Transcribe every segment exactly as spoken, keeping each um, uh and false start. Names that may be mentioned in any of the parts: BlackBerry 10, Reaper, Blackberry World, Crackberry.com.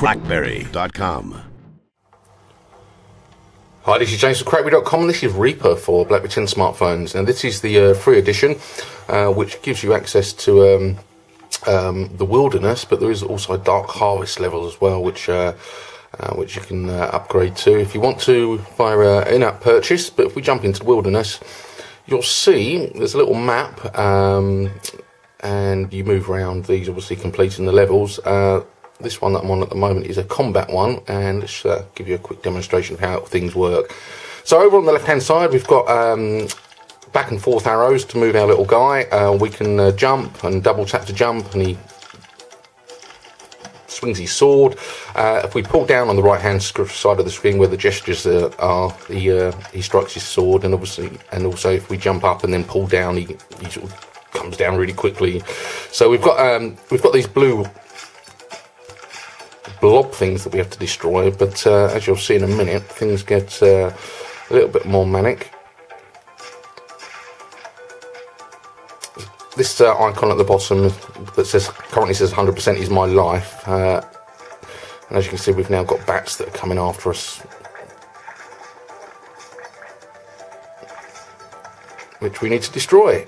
Blackberry dot com. Hi, this is James from Crackberry dot com, and this is Reaper for BlackBerry ten smartphones. And this is the uh, free edition, uh, which gives you access to um, um, the wilderness, but there is also a dark harvest level as well, which uh, uh, which you can uh, upgrade to if you want to via uh, in-app purchase. But if we jump into the wilderness, you'll see there's a little map, um, and you move around these, obviously completing the levels. Uh, this one that I'm on at the moment is a combat one, and let's uh, give you a quick demonstration of how things work. So over on the left hand side, we've got um, back and forth arrows to move our little guy. Uh, we can uh, jump and double tap to jump, and he swings his sword. Uh, if we pull down on the right hand side of the screen where the gestures uh, are, he, uh, he strikes his sword, and obviously, and also if we jump up and then pull down, he, he sort of comes down really quickly. So we've got um, we've got these blue blob things that we have to destroy, but uh, as you'll see in a minute, things get uh, a little bit more manic. This uh, icon at the bottom that says currently says one hundred percent is my life, uh, and as you can see, we've now got bats that are coming after us, which we need to destroy.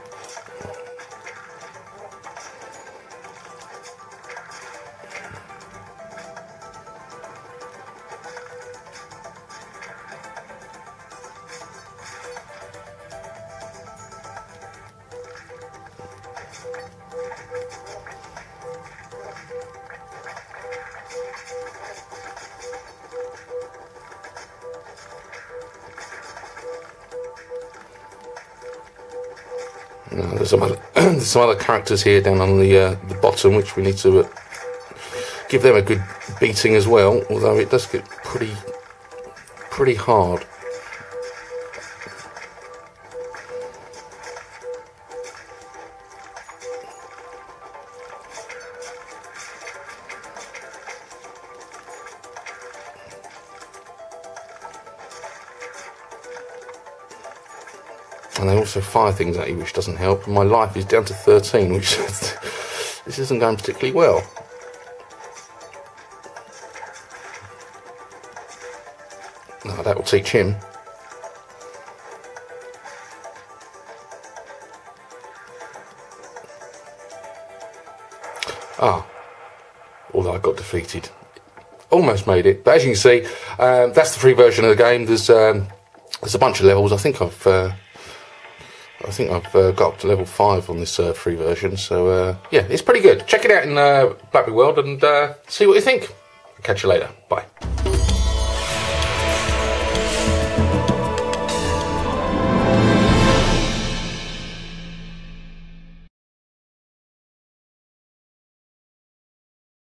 No, there's, some other, there's some other characters here down on the uh, the bottom, which we need to uh, give them a good beating as well. Although it does get pretty pretty hard. And they also fire things at you, which doesn't help. My life is down to thirteen, which this isn't going particularly well. No, that will teach him. Ah, although I got defeated. Almost made it. But as you can see, um, that's the free version of the game. There's um, there's a bunch of levels. I think I've... Uh, I think I've uh, got up to level five on this uh, free version, so uh, yeah, it's pretty good. Check it out in uh, Blackberry World and uh, see what you think. Catch you later. Bye.